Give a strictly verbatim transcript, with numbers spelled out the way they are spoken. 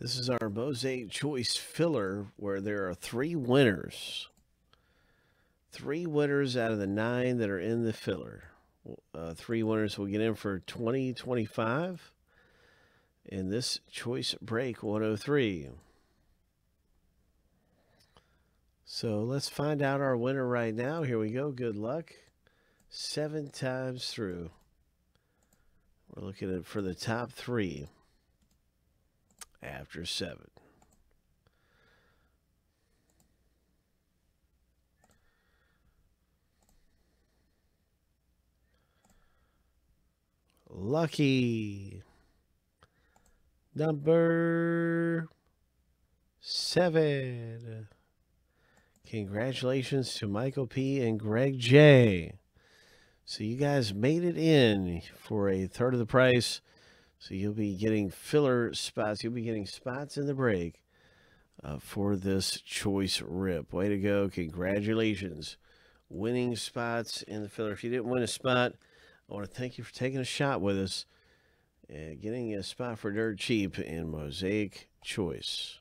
This is our Mosaic Choice Filler, where there are three winners. Three winners out of the nine that are in the filler. Uh, three winners will get in for twenty twenty-five in this Choice Break one oh three. So let's find out our winner right now. Here we go. Good luck. Seven times through. We're looking at for the top three after seven. Lucky number seven. Congratulations to Michael P. and Greg J. So you guys made it in for a third of the price. So you'll be getting filler spots. You'll be getting spots in the break uh, for this choice rip. Way to go. Congratulations. Winning spots in the filler. If you didn't win a spot, I want to thank you for taking a shot with us and getting a spot for dirt cheap in Mosaic Choice.